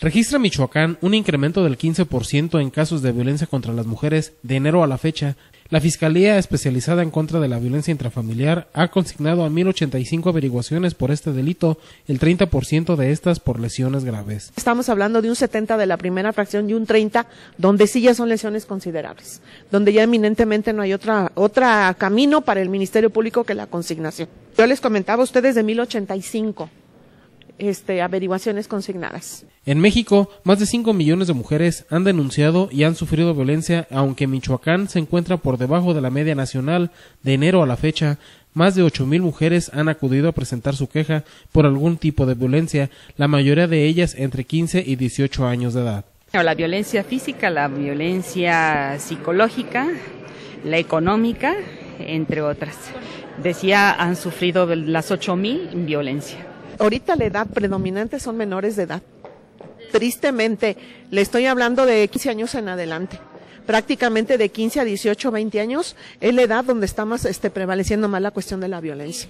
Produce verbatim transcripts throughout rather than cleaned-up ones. Registra Michoacán un incremento del quince por ciento en casos de violencia contra las mujeres de enero a la fecha. La Fiscalía Especializada en Contra de la Violencia Intrafamiliar ha consignado a mil ochenta y cinco averiguaciones por este delito, el treinta por ciento de estas por lesiones graves. Estamos hablando de un setenta por ciento de la primera fracción y un treinta por ciento donde sí ya son lesiones considerables, donde ya eminentemente no hay otra, otra camino para el Ministerio Público que la consignación. Yo les comentaba a ustedes de mil ochenta y cinco. Este, averiguaciones consignadas. En México, más de cinco millones de mujeres han denunciado y han sufrido violencia, aunque Michoacán se encuentra por debajo de la media nacional. De enero a la fecha, más de ocho mil mujeres han acudido a presentar su queja por algún tipo de violencia, la mayoría de ellas entre quince y dieciocho años de edad. La violencia física, la violencia psicológica, la económica, entre otras. Decía, han sufrido las ocho mil violencia. Ahorita la edad predominante son menores de edad. Tristemente, le estoy hablando de quince años en adelante. Prácticamente de quince a dieciocho, veinte años es la edad donde está más, este, prevaleciendo más la cuestión de la violencia.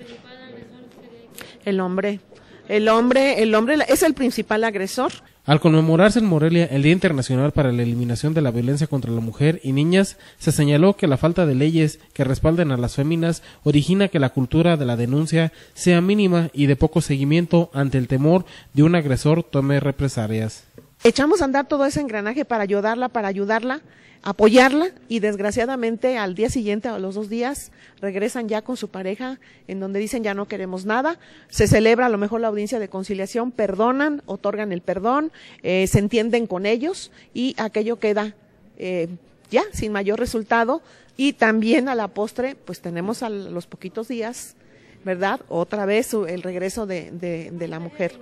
El hombre, el hombre, el hombre es el principal agresor. Al conmemorarse en Morelia el Día Internacional para la Eliminación de la Violencia contra la Mujer y Niñas, se señaló que la falta de leyes que respalden a las féminas origina que la cultura de la denuncia sea mínima y de poco seguimiento ante el temor de un agresor tome represalias. Echamos a andar todo ese engranaje para ayudarla, para ayudarla, apoyarla, y desgraciadamente al día siguiente o a los dos días regresan ya con su pareja en donde dicen ya no queremos nada, se celebra a lo mejor la audiencia de conciliación, perdonan, otorgan el perdón, eh, se entienden con ellos y aquello queda eh, ya sin mayor resultado, y también a la postre pues tenemos a los poquitos días, ¿verdad? Otra vez el regreso de, de, de la mujer.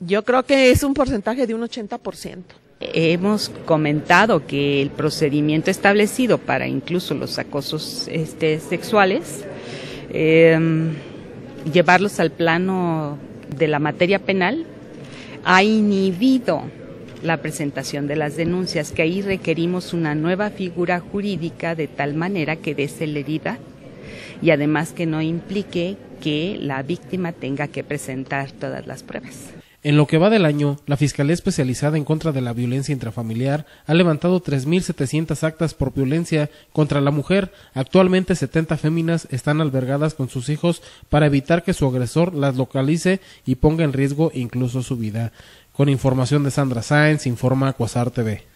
Yo creo que es un porcentaje de un ochenta por ciento. Hemos comentado que el procedimiento establecido para incluso los acosos este, sexuales, eh, llevarlos al plano de la materia penal, ha inhibido la presentación de las denuncias, que ahí requerimos una nueva figura jurídica de tal manera que dé celeridad y además que no implique que la víctima tenga que presentar todas las pruebas. En lo que va del año, la Fiscalía Especializada en Contra de la Violencia Intrafamiliar ha levantado tres mil setecientas actas por violencia contra la mujer. Actualmente setenta féminas están albergadas con sus hijos para evitar que su agresor las localice y ponga en riesgo incluso su vida. Con información de Sandra Sáenz, informa CuasarTV.